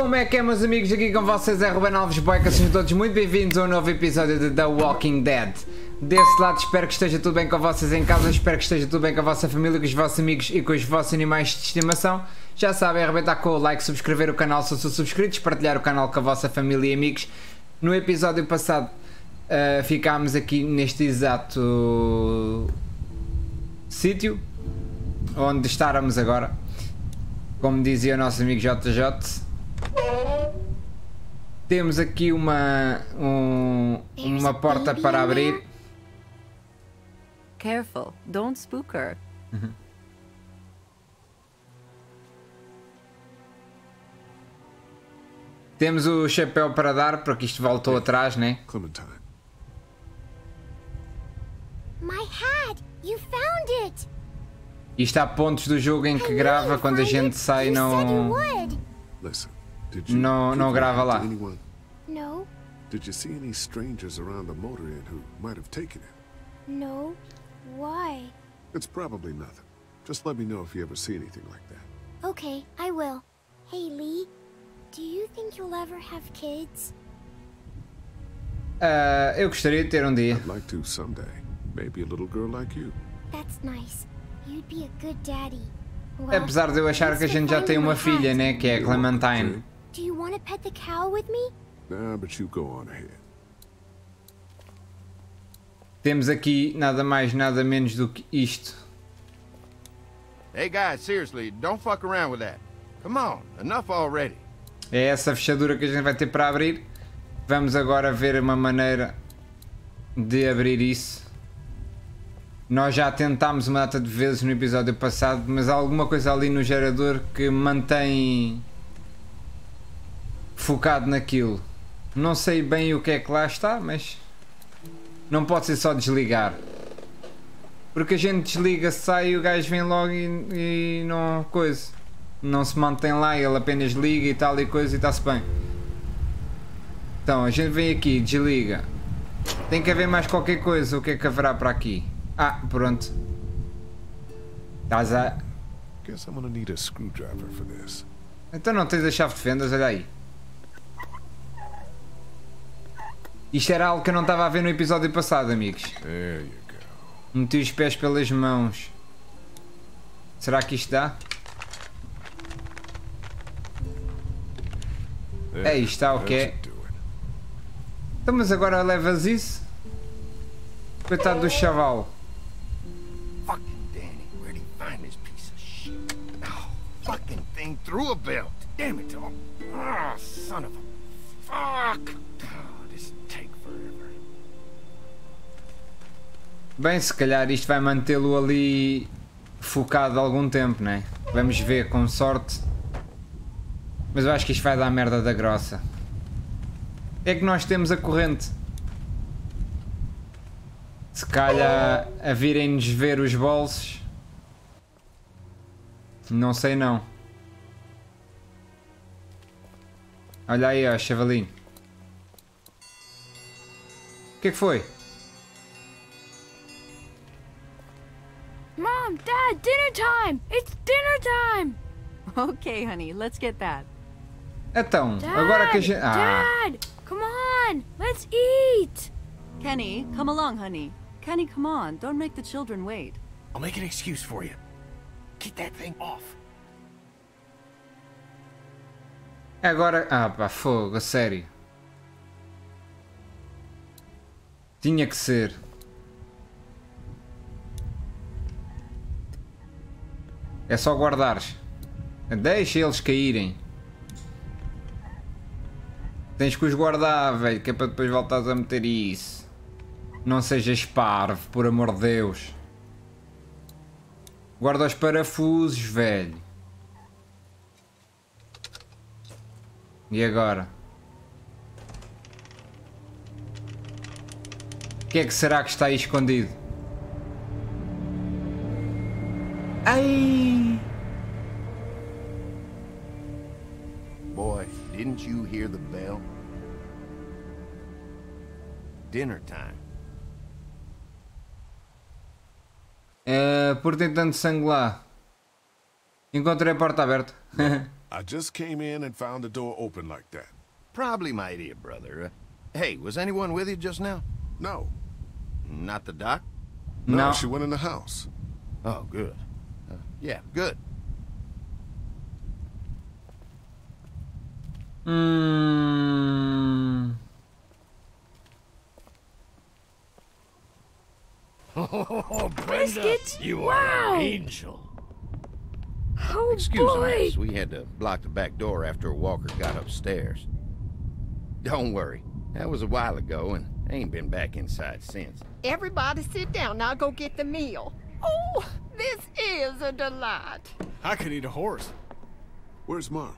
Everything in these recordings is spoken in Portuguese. Como é que é, meus amigos? Aqui com vocês é Ruben Alves Boyka. Sejam todos muito bem-vindos a um novo episódio de The Walking Dead. Desse lado, espero que esteja tudo bem com vocês em casa, espero que esteja tudo bem com a vossa família, com os vossos amigos e com os vossos animais de estimação. Já sabem, arrebentar com o like, subscrever o canal se são subscritos, partilhar o canal com a vossa família e amigos. No episódio passado, ficámos aqui neste exato sítio onde estarmos agora. Como dizia o nosso amigo JJ, temos aqui uma porta para abrir. Careful, don't spook her. Temos o chapéu para dar, porque isto voltou atrás, né? Clementine. My hat, you found it. Isto há pontos do jogo em que grava, quando a gente sai não grava lá. No. Did you see any strangers around the motor inn who might have taken it? No. Why? It's probably nothing. Just let me know if you ever see anything like that. Okay, I will. Hey Lee, do you think you'll ever have kids? Eu gostaria de ter um dia. I'd like to someday. Maybe a little girl like you. That's nice. You'd be a good daddy. Well, apesar de eu achar que a gente já tem uma filha, né, que é a Clementine. Do you want to pet the cow with me? Nah, but you go on ahead. Temos aqui nada mais, nada menos do que isto. Hey guys, seriously, don't fuck around with that. Come on, enough already. É essa fechadura que a gente vai ter para abrir. Vamos agora ver uma maneira de abrir isso. Nós já tentámos uma data de vezes no episódio passado, mas há alguma coisa ali no gerador que mantém focado naquilo. Não sei bem o que é que lá está, mas não pode ser só desligar. Porque a gente desliga, sai, o gajo vem logo e não coisa. Não se mantém lá, ele apenas liga e tal e coisa e está-se bem. Então, a gente vem aqui, desliga. Tem que haver mais qualquer coisa, o que é que haverá para aqui? Ah, pronto. Estás a... Então não tens a chave de fendas, olha aí. Isto era algo que eu não estava a ver no episódio passado, amigos. Meti os pés pelas mãos. Será que isto dá? Aí está, o que é? Então, mas agora levas isso? Coitado do chaval. Fucking Danny, where'd he find this piece of shit? Oh, fucking thing threw a belt. Damn it all. Ah, oh, son of a fuck. Oh, this take forever. Bem, se calhar isto vai mantê-lo ali focado algum tempo, né? Vamos ver, com sorte. Mas eu acho que isto vai dar merda da grossa. É que nós temos a corrente. Se calhar a virem-nos ver os bolsos. Não sei não. Olha aí, ó, chavalinho. O que é que foi? Mom, Dad, dinner time! It's dinner time! Ok, honey, let's get that. Então, Dad, agora que a gente... Dad, come on, let's eat! Kenny, come along, honey. Kenny, come on. Don't make the children wait. I'll make an excuse for you. Get that thing off. Agora... Ah pá, fogo, a sério. Tinha que ser. É só guardares. Deixa eles caírem. Tens que os guardar, velho, que é para depois voltares a meter isso. Não sejas parvo, por amor de Deus. Guarda os parafusos, velho. E agora? O que é que será que está aí escondido? Ai! Boy, didn't you hear the bell? Dinner time. Por tentando sangrar. Encontrei a porta aberta. I just came in and found the door open like that. Probably my idiot brother. Hey, was anyone with you just now? No. Not the doc? No, she went in the house. Oh, good. Yeah, good. Oh, Brenda, you are an angel. Oh, Excuse me, we had to block the back door after Walker got upstairs. Don't worry, that was a while ago, and I ain't been back inside since. Everybody sit down, I'll go get the meal. Oh, this is a delight. I could eat a horse. Where's Mark?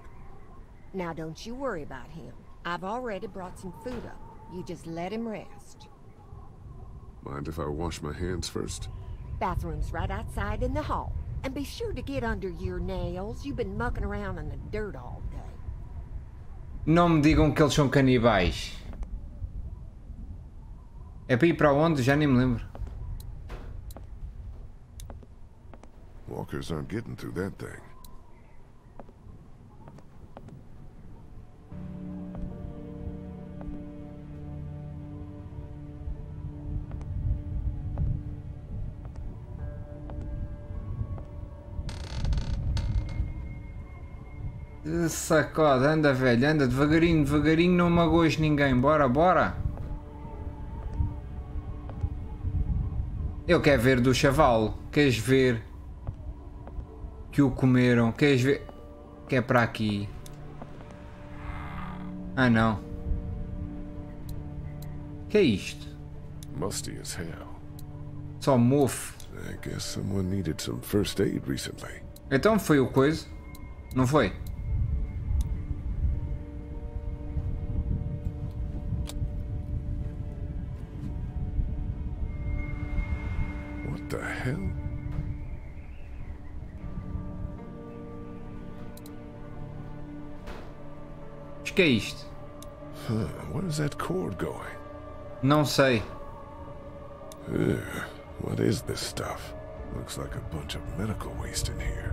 Now don't you worry about him. I've already brought some food up. You just let him rest. Mind if I wash my hands first? Bathroom's right outside in the hall. And be sure to get under your nails. You've been mucking around in the dirt all day. Não me digam que eles são canibais. É para ir para onde? Já nem me lembro. Walkers aren't getting through that thing. Sacode, anda velho, anda devagarinho, devagarinho, não magoes ninguém, bora, bora. Eu quero ver do chavalo, queres ver que o comeram, queres ver que é para aqui. Ah não. Que é isto? Musty as hell. Só mofo. I guess someone needed some first aid recently. Então foi o coisa, não foi? Mas que é isto? Where is that cord going? Não sei. What is this stuff? Looks like a bunch of medical waste in here.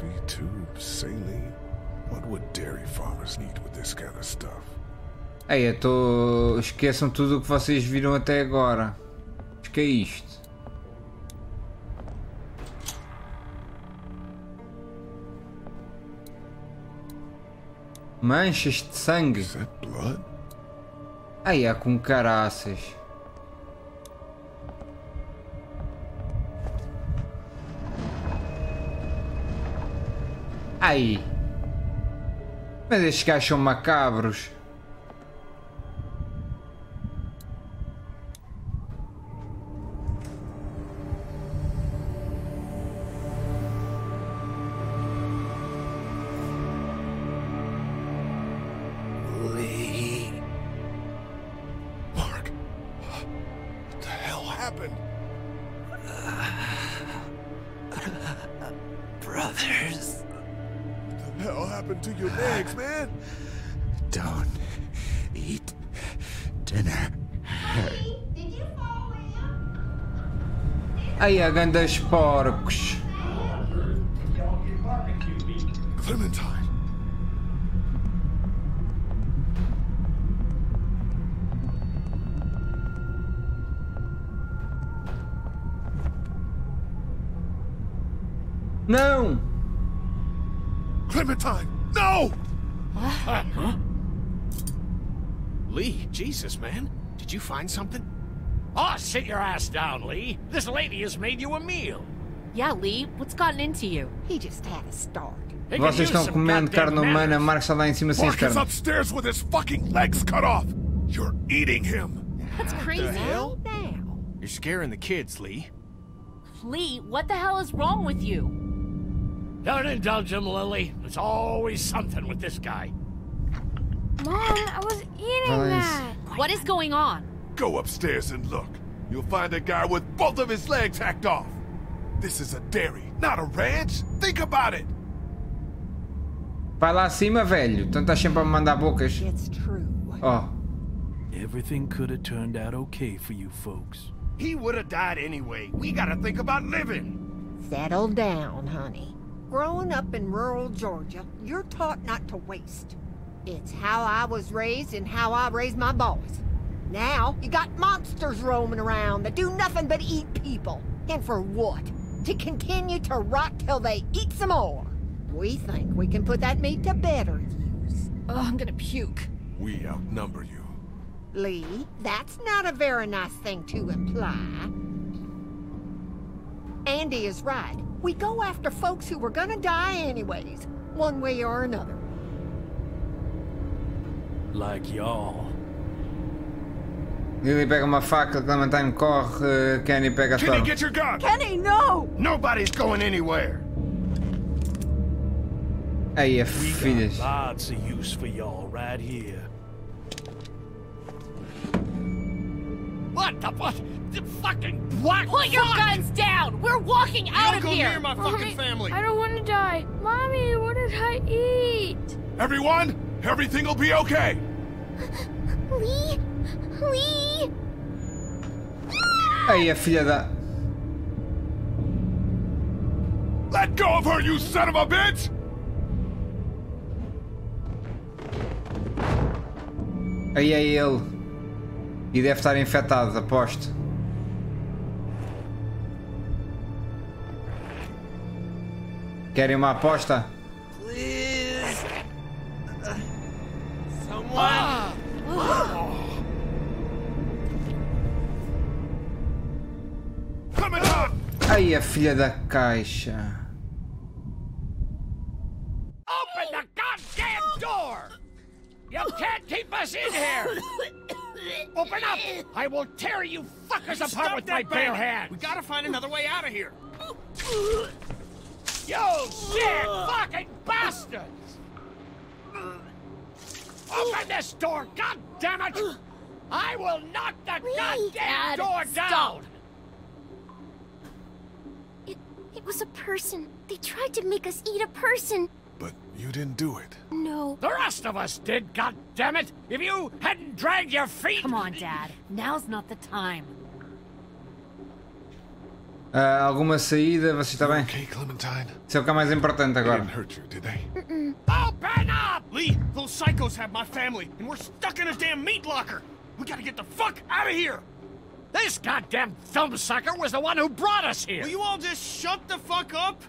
IV tubes, saline. What would dairy farmers need with this kind of stuff? Ei, eu tô... Esqueçam tudo o que vocês viram até agora. Mas que é isto? Manchas de sangue. Ai, é com caraças. Ai. Mas estes gajos são macabros. Ai, a grandes porcos. Clementine. Não! Clementine, no! Huh? Lee, Jesus, man. Did you find something? Oh, sit your ass down, Lee. This lady has made you a meal. Yeah, Lee, what's gotten into you? He just had a start. Vocês estão comendo carne humana, Mark está lá em cima sem carne. Mark is upstairs with his fucking legs cut off. You're eating him. That's crazy. What the hell? You're scaring the kids, Lee. Lee, what the hell is wrong with you? Don't indulge him, Lily. There's always something with this guy. Mom, I was eating that. What is going on? Go upstairs and look. You'll find a guy with both of his legs hacked off. This is a dairy, not a ranch. Think about it. Vai lá acima, velho. Então tá sempre a mandar bocas. It's true. Oh. Everything could have turned out okay for you folks. He would have died anyway. We gotta think about living. Settle down, honey. Growing up in rural Georgia, you're taught not to waste. It's how I was raised and how I raised my boys. Now, you got monsters roaming around that do nothing but eat people. And for what? To continue to rot till they eat some more. We think we can put that meat to better use. Oh, I'm gonna puke. We outnumber you. Lee, that's not a very nice thing to imply. Andy is right. We go after folks who were gonna die anyways, one way or another. Like y'all. Lily pega uma faca, Clementine corre, Kenny pega a faca. Kenny, get your gun! Kenny, no! Nobody's going anywhere! Aí é filhas. We got lots of use for y'all right here. What the fucking what? Put your guns down! We're walking out of here! Don't go near my fucking family! I don't want to die. Mommy, what did I eat? Everyone, everything will be okay! Lee? Lee? Aí é filha da... Let go of her, you son of a bitch! Aí é ele. E deve estar infectado, aposto. Querem uma aposta? Please. Someone. Ai, a filha da caixa. Open the goddamn door. You can't keep us in here. Open up! I will tear you fuckers apart with my bare hands! We gotta find another way out of here! You sick fucking bastards! Open this door, goddammit! I will knock the goddamn door down! It was a person. They tried to make us eat a person. But you didn't do it. No. The rest of us did, goddammit! If you hadn't dragged your feet! Come on, Dad. Now's not the time. Alguma saída? Você está bem? Okay, Clementine. Isso é o que é mais importante agora. Open up! Lee, those psychos have my family, and we're stuck in a damn meat locker! We gotta get the fuck out of here! This goddamn thumbsucker was the one who brought us here! Will you all just shut the fuck up?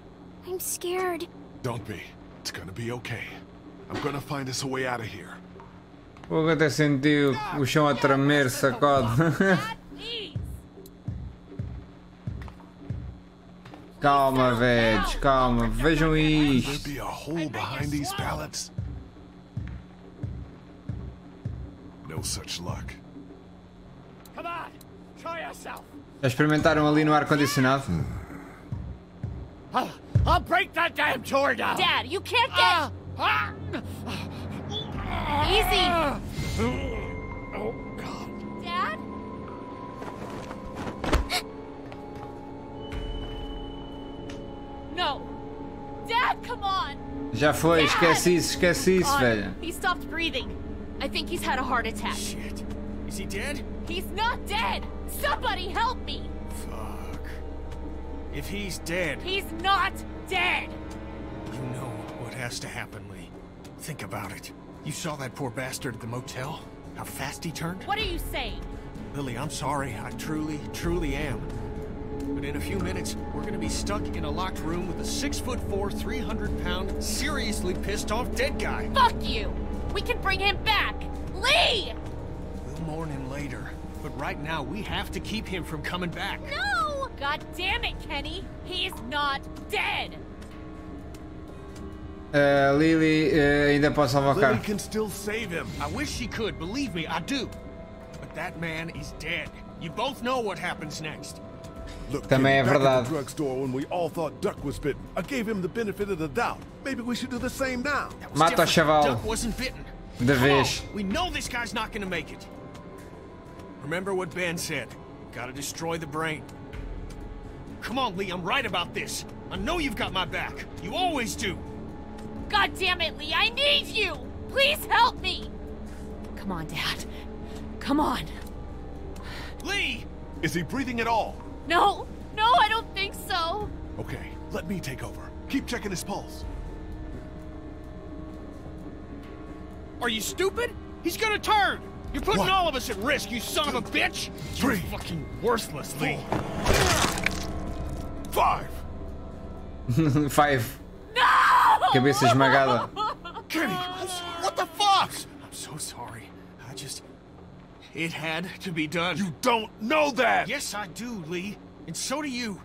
I'm scared. Don't be. It's gonna be okay. I'm gonna find us a way out of here. Vou até sentir o chão a tremer, sacode. Calma, velho, calma. Vejam isto. There'll be a hole behind these pallets. No such luck. Come on, try yourself. Já experimentaram ali no ar-condicionado? I'll break that damn door down! Dad, you can't get... Easy! Oh, God. Dad? No! Dad, come on! Já foi, Dad! Esquece isso, velho. He stopped breathing. I think he's had a heart attack. Shit. Is he dead? He's not dead! Somebody help me! If he's dead... He's not dead! You know what has to happen, Lee. Think about it. You saw that poor bastard at the motel? How fast he turned? What are you saying? Lily, I'm sorry. I truly, truly am. But in a few minutes, we're gonna be stuck in a locked room with a 6'4", 300-pound, seriously pissed-off dead guy. Fuck you! We can bring him back! Lee! We'll mourn him later. But right now, we have to keep him from coming back. No! God damn it, Kenny! He's not dead. Lily, ainda pode salvar o cara. Lily can still save him. I wish she could. Believe me, I do. But that man is dead. You both know what happens next. Look, também é verdade. Mata o chaval. De vez. We know this guy's not gonna make it. Remember what Ben said. Gotta destroy the brain. Come on, Lee, I'm right about this. I know you've got my back. You always do. God damn it, Lee, I need you. Please help me. Come on, Dad. Come on. Lee! Is he breathing at all? No, I don't think so. Okay, let me take over. Keep checking his pulse. Are you stupid? He's gonna turn! You're putting One, all of us at risk, you son two, of a bitch! Three, you're fucking worthless, Lee. Five! Five. No! Cabeça esmagada. Kenny, what the fuck? I'm so sorry. I just... It had to be done. You don't know that! Yes, I do, Lee. And so do you.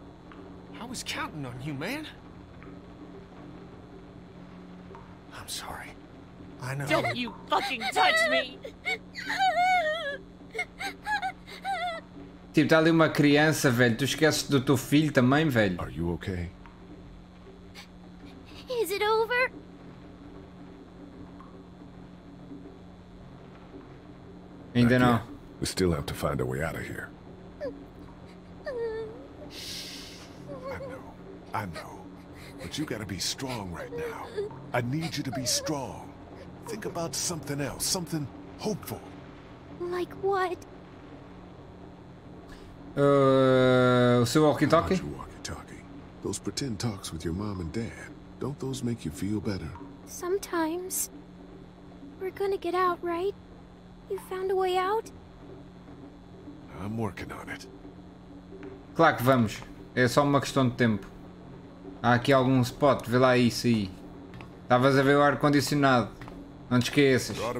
I was counting on you, man. I'm sorry. I know. Don't you fucking touch me! Tipo, tá ali uma criança, velho. Tu esqueces do teu filho também, velho. Are you okay? Is it over? Ainda não. We still have to find a way out of here. I know, but you gotta be strong right now. I need you to be strong. Think about something else, something hopeful. Like what? So walkie-talkie? Those pretend talks with your mom and dad. Don't those make you feel better? Sometimes. We're gonna get out, right? You found a way out? I'm working on it. Claro que vamos. É só uma questão de tempo. Há aqui algum spot, vê lá isso aí. Estavas a ver o ar-condicionado. Não te esqueças. Does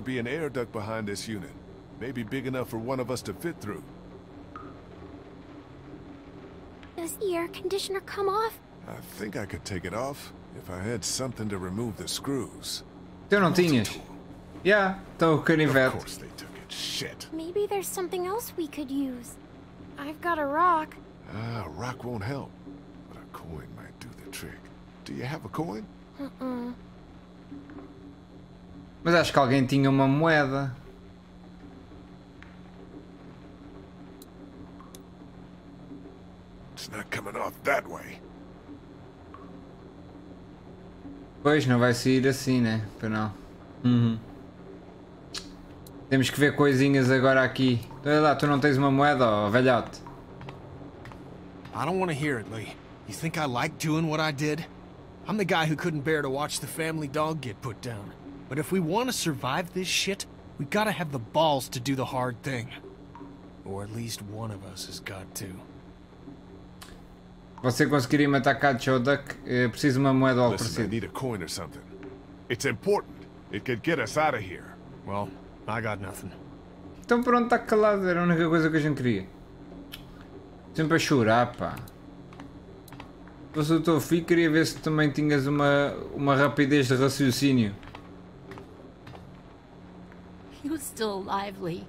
the air conditioner come off? I think I could take it off if I had something to remove the screws. Tu não tinhas? Yeah, então o canivete. Maybe there's something else we could use. I've got a rock. Ah, a rock won't help. But a coin might. Trick. Do you have a coin? Mas acho que alguém tinha uma moeda. It's not coming off that way. Pois não vai sair assim, né? Para não. Temos que ver coisinhas agora aqui. Olha lá, tu não tens uma moeda, ó, velhote. I don't want to hear it, Lee. You think I like doing what I did? I'm the guy who couldn't bear to watch the family dog get put down. But if we want to survive this shit, we gotta have the balls to do the hard thing. Or at least one of us has got to. Você conseguiria matar Katchodak? Preciso uma moeda ao preço. I need a coin or something. It's important. It could get us out of here. Well, I got nothing. Então pronto, está calado. Era a única coisa que a gente queria. Sempre a chorar, pá. Mas o teu filho queria ver se também tinhas uma rapidez de raciocínio. He was still alive, Lee.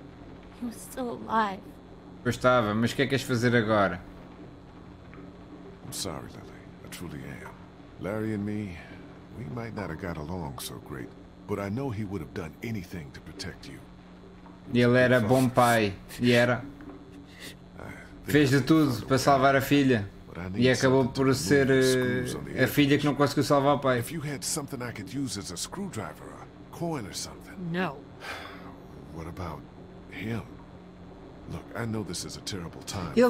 He was still alive. Pois estava, mas o que é que és fazer agora? I'm sorry, Lily. I truly am. Larry and me, we might not have got along so great, but I know he would have done anything to protect you. E ele era bom pai, e era. Fez de tudo para salvar a filha. E acabou por ser a filha que não conseguiu salvar o pai. Não. Ele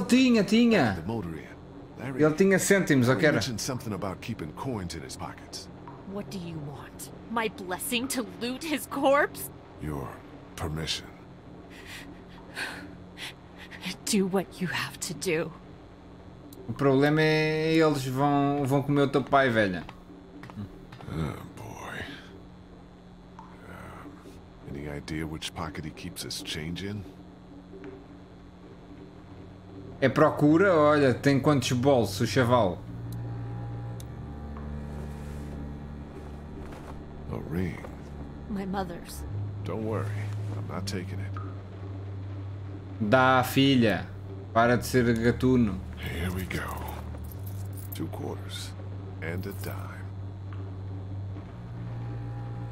tinha. Ele tinha cêntimos, ok? What do you want? My blessing to loot his corpse? Your permission. Do what you have to do. O problema é eles vão comer o teu pai, velha. Oh, boy. Any idea which pocket he keeps his change in? É procura, olha, tem quantos bolsos o chaval? A ring. My mother's. Don't worry, I'm not taking it. Dá, filha. Para de ser gatuno. Here we go. $2 and a dime.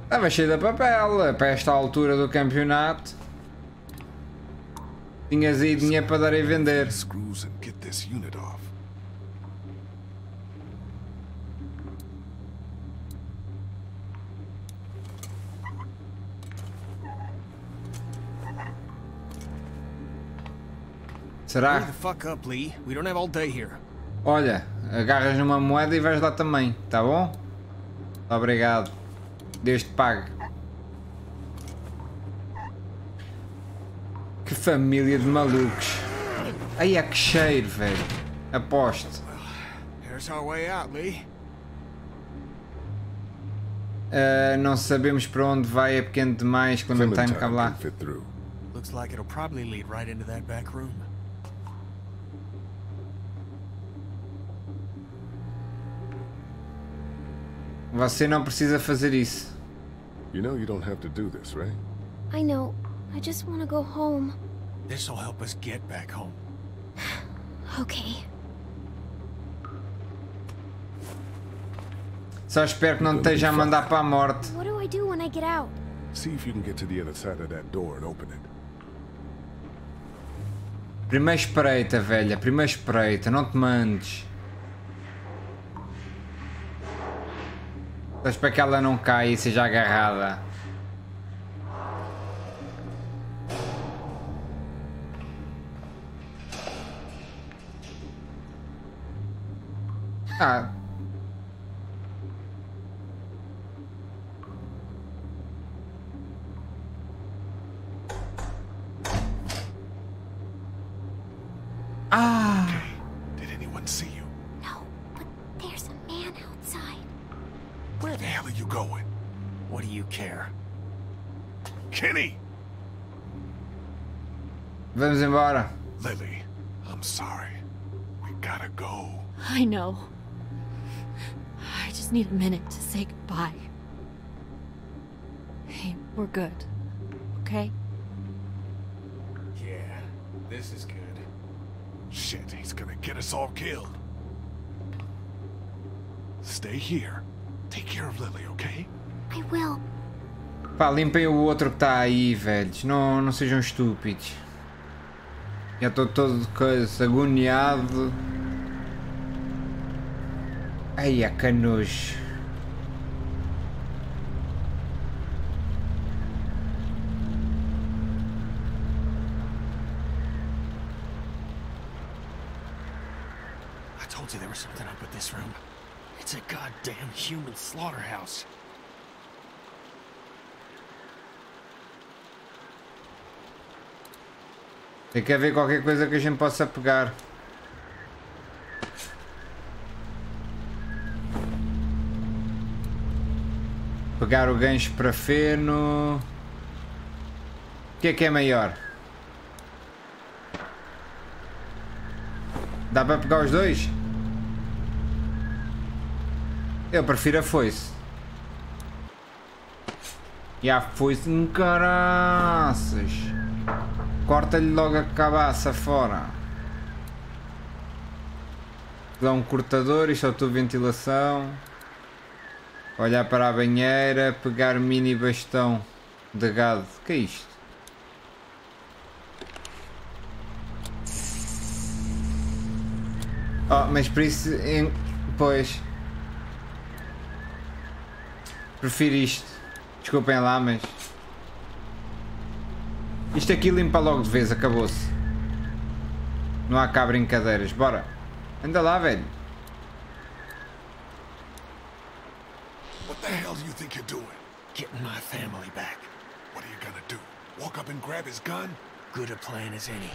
Estava cheio de papel para esta altura do campeonato. Tinhas aí dinheiro para dar e vender. Screws and get this unit off. Será? Hurry the fuck up, Lee. We don't have all day here. Olha, agarras numa moeda e vais lá também, tá bom? Obrigado. Deus te pague. Que família de malucos. Ai, é que cheiro, velho. Aposto. Não sabemos para onde vai, é pequeno demais. Clementine, cabe lá. Você não precisa fazer isso. I know. I just want to go home. This will help us get back home. Okay. Só espero que não esteja a mandar para a morte. What do I do when I get out? See if you can get to the other side of that door and open it. Primeiro espreita, velha. Primeiro espreita. Não te mandes. Só espero que ela não caia e seja agarrada. Ah. Ah. Did anyone see you? No, but there's a man outside. Where the hell are you going? What do you care? Kenny. Vamos embora. Lily, I'm sorry. We gotta go. I know. I need a minute to say goodbye. Hey, we're good, okay? Yeah, this is good. Shit, he's gonna get us all killed. Stay here. Take care of Lily, okay? I will. Pá, limpem o outro que está aí, velhos. Não sejam estúpidos. Já estou todo agoniado. Ai, a canojo. I told you there was something up with this room. It's a goddamn human slaughterhouse. Tem que haver qualquer coisa que a gente possa pegar. Pegar o gancho para feno. O que é maior? Dá para pegar os dois? Eu prefiro a foice. E a foice em caraças. Corta-lhe logo a cabeça fora. Dá um cortador, isto é a tua ventilação. Olhar para a banheira, pegar mini bastão de gado. Que é isto? Oh, mas por isso... Pois... Prefiro isto. Desculpem lá, mas... Isto aqui limpa logo de vez, acabou-se. Não há cá brincadeiras, bora. Anda lá, velho. Think you're doing? Getting my family back. What are you gonna do? Walk up and grab his gun? Good a plan as any.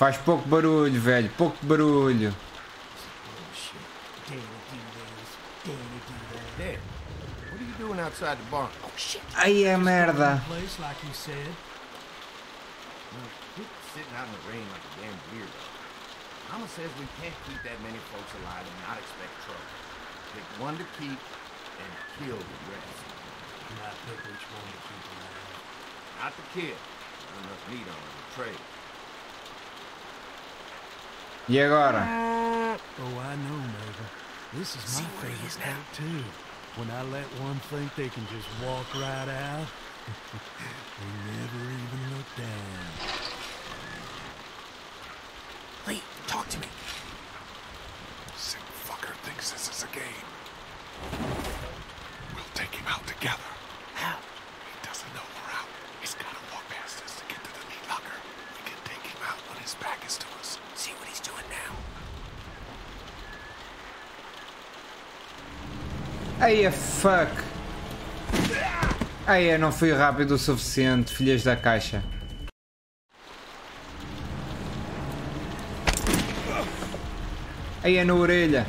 Faz pouco barulho, velho, pouco barulho. Aí é merda. E agora? Oh, I know, Mother. This is my favorite part too. When I let one think they can just walk right out, They never even looked down. Lee, talk to me. Sick fucker thinks this is a game. We'll take him out together. How? He doesn't know we're out. He's gotta walk past us to get to the meat locker. We can take him out when his back is to us. See what he's doing now. Eia, fuck! Eia, não fui rápido o suficiente, filhas da caixa. Eia, na orelha.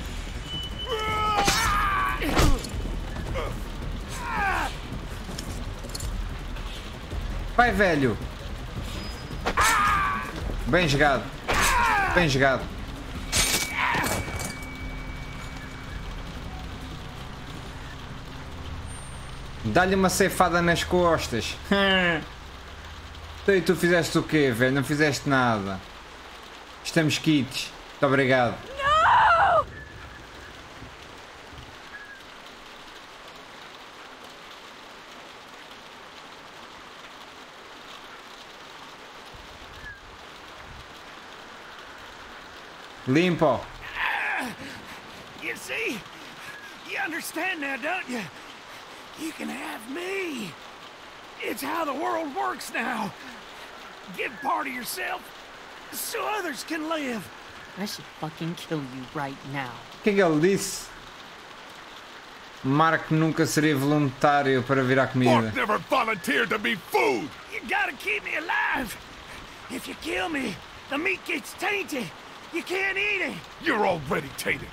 Vai, velho! Bem jogado. Bem jogado. Dá-lhe uma ceifada nas costas. Então, e tu fizeste o quê, velho? Não fizeste nada. Estamos quites. Muito obrigado. Não! Limpo. You see? You understand now, don't you? You can have me. It's how the world works now. Give part of yourself so others can live. I should fucking kill you right now. O que é que ele disse? Mark nunca seria voluntário para virar comida. Mark never volunteered to be food. You gotta keep me alive. If you kill me, the meat gets tainted. You can't eat it. You're already tainted.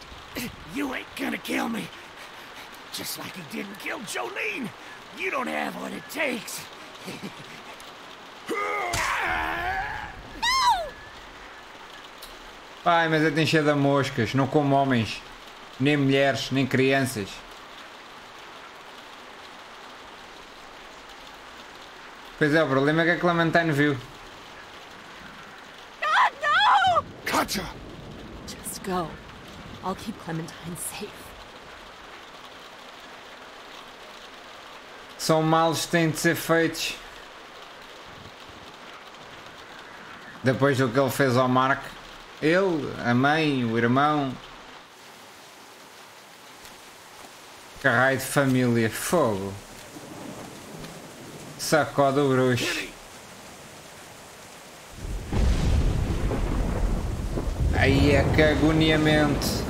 You ain't gonna kill me. Just like he didn't kill Jolene. You don't have what it takes. Pai, mas eu tenho cheio de moscas. Não como homens, nem mulheres, nem crianças. Pois é, o problema é que a Clementine viu. God, no! Katya! Just go. I'll keep Clementine safe. São males que têm de ser feitos. Depois do que ele fez ao Mark. Ele, a mãe, o irmão. Caralho de família. Fogo. Sacode o bruxo. Aí é que agoniamento.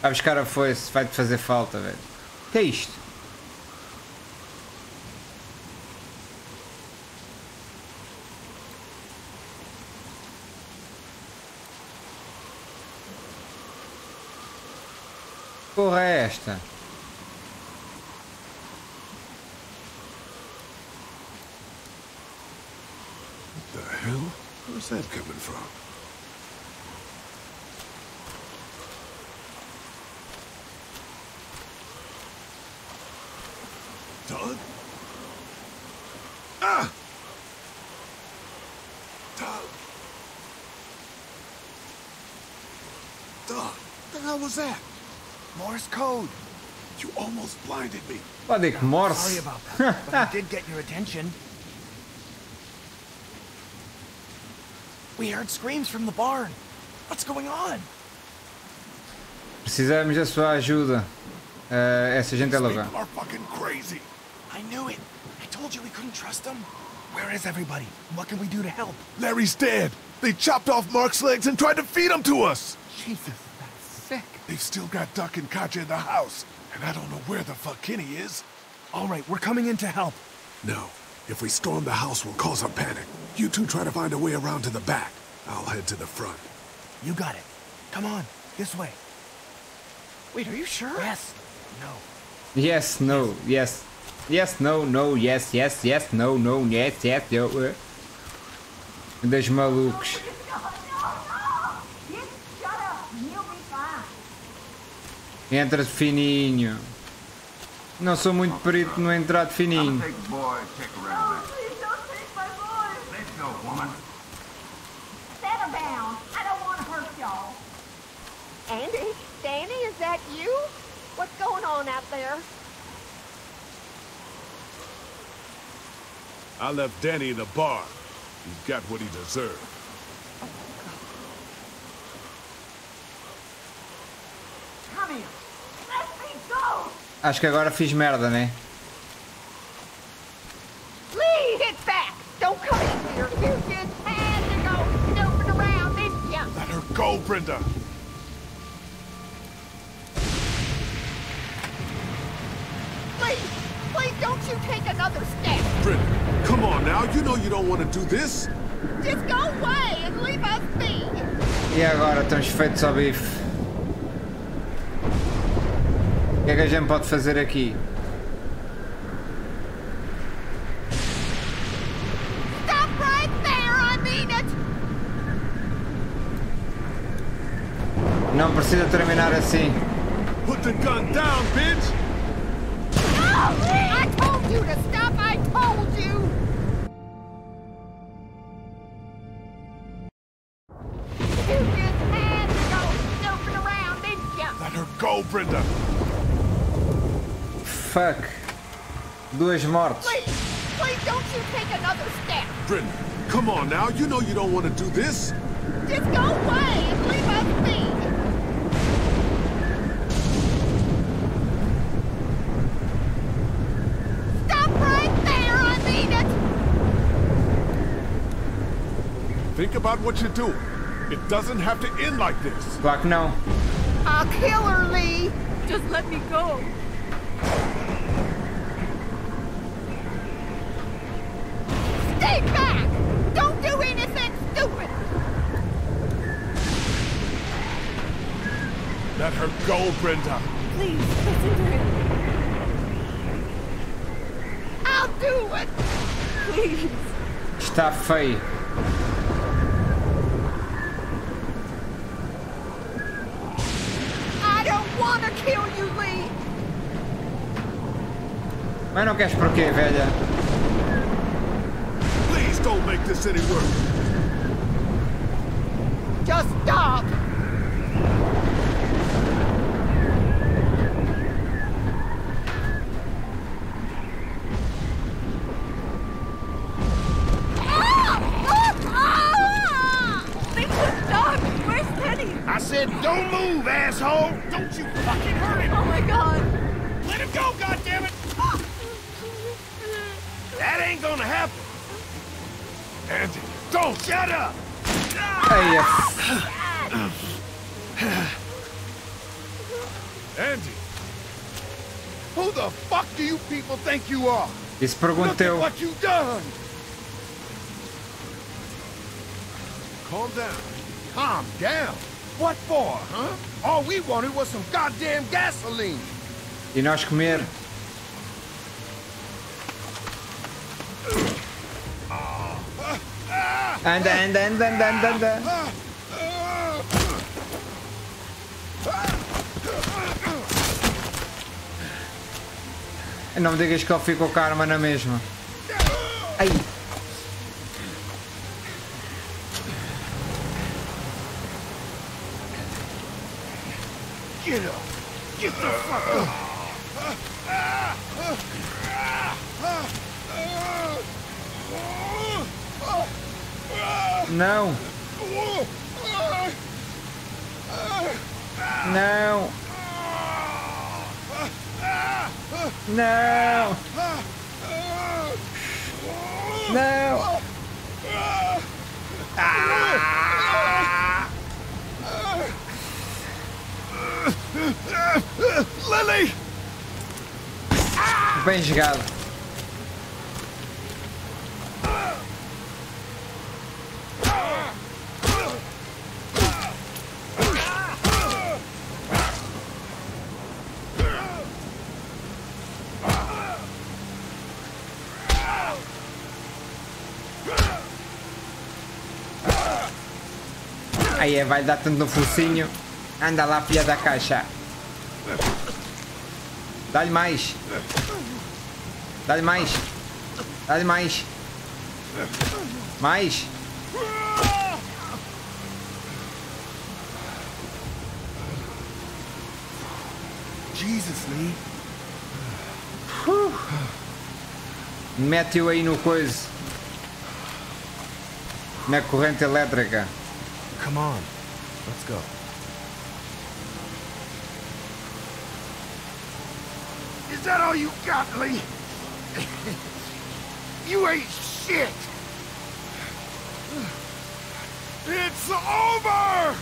Vai buscar a foice, vai-te fazer falta, velho. O que é isto? Porra é esta? What the hell? Where's that coming from? That? Morse code. You almost blinded me. I think Morse. Sorry about that, but I did get your attention. We heard screams from the barn. What's going on? Precisamos da sua ajuda. Essa gente é louca. People are fucking crazy. I knew it. I told you we couldn't trust them. Where is everybody? What can we do to help? Larry's dead. They chopped off Mark's legs and tried to feed him to us. Jesus. They've still got Duck and Katya in the house, and I don't know where the fuck Kenny is. All right, we're coming in to help. No, if we storm the house, we'll cause a panic. You two try to find a way around to the back. I'll head to the front. You got it. Come on, this way. Wait, are you sure? Yes. No. Yes. No. Yes. Yes. No. No. Yes. Yes. Yes. No. No. Yes. Yes. Yo. Dos malucos. Entra de fininho. Não sou muito perito no entrar de fininho. Andy, Danny, is that you? What's going on out there? I left Danny in the bar. He's got what he deserved. Acho que agora fiz merda, né? Go, Brenda. Please, please don't you take another step. Brenda, come on now. You know you don't want to do this. Just go away and leave us be. E agora estamos feitos ao bife. O que é que a gente pode fazer aqui? Não precisa terminar assim. Put the gun down, bitch. No, I told you to stop. I told you. You just had to go snooping around, didn't you? Let her go, Brenda. Fuck. Duas mortes. Please, please don't you take another step. Brenda, come on now. You know you don't want to do this. Just go away and leave us be. Think about what you do. It doesn't have to end like this. Fuck no. I'll kill her, Lee. Just let me go. Stay back. Don't do anything stupid. Let her go, Brenda. Please, listen to him. I'll do it. Please. Está feio. Mas não queres por quê, velha? Please don't make this any worse. Just stop. Things are stuck. Where's Kenny? I said, don't move, asshole. Don't you fucking hurt him. Oh my god. Let him go, goddammit. That ain't gonna happen. Andy, don't shut up. Andy, who the fuck do you people think you are? Look at what you done. Calm down. Calm down. What for, huh? All we wanted was some goddamn gasoline. E nós comer. Anda. Não me digas que ele ficou com a arma na mesma. Ai. Get up. Get the fuck up. Não. Não. Não. Não. Ah. Lily. Bem jogado. Aí vai dar tanto no focinho. Anda lá, filha da caixa. Dá-lhe mais. Dá-lhe mais. Dá-lhe mais. Mais. Jesus, Lee. Mete-o aí no coisa. Na corrente elétrica. Come on. Let's go. Is that all you got, Lee? You ain't shit. It's over.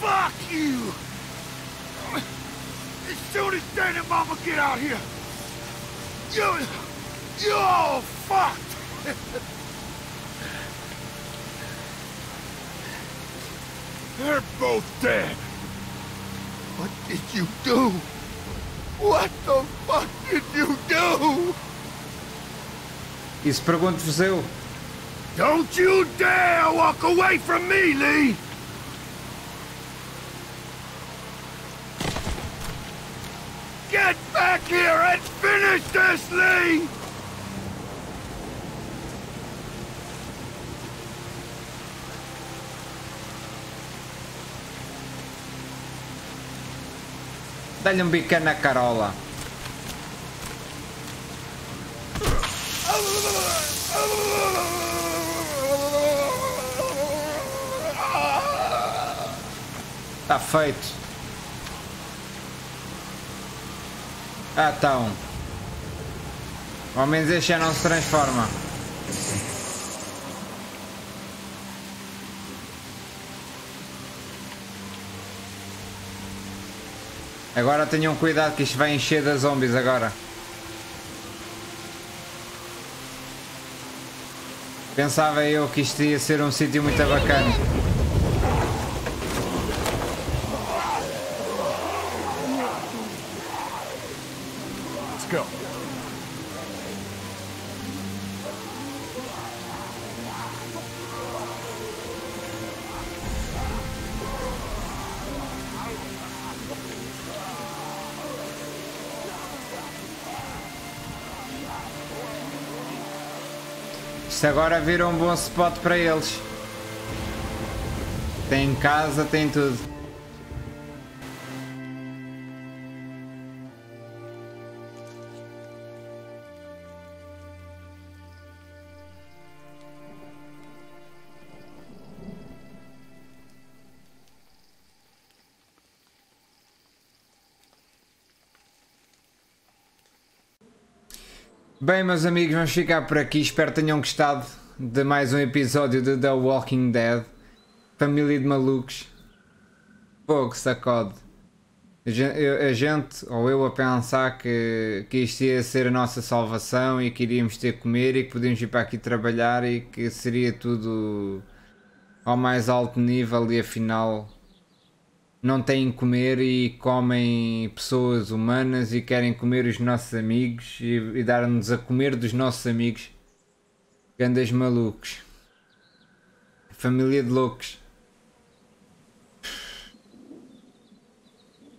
Fuck you. As soon as Danny and Mama get out here, you're all fucked. They're both dead. What did you do? What the fuck did you do? Isso pergunto-vos eu. Don't you dare walk away from me, Lee! Get back here and finish this, Lee! Dá-lhe bica na carola. Está feito. Ah, então. Ao menos este já não se transforma. Agora tenham cuidado que isto vai encher de zombies agora. Pensava eu que isto ia ser um sítio muito bacana. Let's go. Isto agora vira um bom spot para eles. Tem casa, tem tudo. Bem, meus amigos, vamos ficar por aqui. Espero que tenham gostado de mais um episódio de The Walking Dead. Família de malucos. Pô, que sacode. A gente, ou eu, a pensar que isto ia ser a nossa salvação e que iríamos ter que comer e que podíamos ir para aqui trabalhar e que seria tudo ao mais alto nível e afinal não têm comer e comem pessoas humanas e querem comer os nossos amigos e dar-nos a comer dos nossos amigos. Grandes malucos. Família de loucos.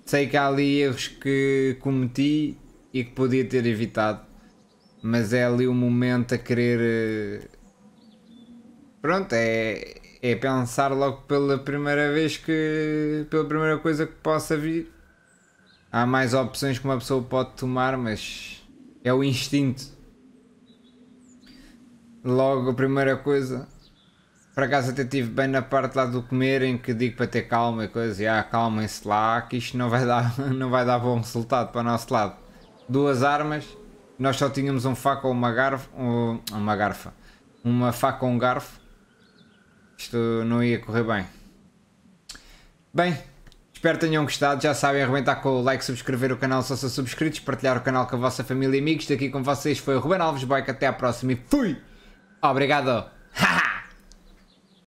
Sei que há ali erros que cometi e que podia ter evitado, mas é ali o momento a querer... Pronto, é pensar logo pela primeira vez que... pela primeira coisa que possa vir. Há mais opções que uma pessoa pode tomar, mas é o instinto. Logo a primeira coisa. Por acaso até estive bem na parte lá do comer em que digo para ter calma e coisa. E acalmem-se lá que isto não vai dar bom resultado para o nosso lado. Duas armas. Nós só tínhamos um faca ou uma garfa. Uma faca ou um garfo. Isto não ia correr bem. Bem, espero que tenham gostado. Já sabem, arrebentar com o like, subscrever o canal se não são subscritos, partilhar o canal com a vossa família e amigos. Daqui com vocês foi o Ruben Alves Boyka. Até à próxima e fui! Obrigado!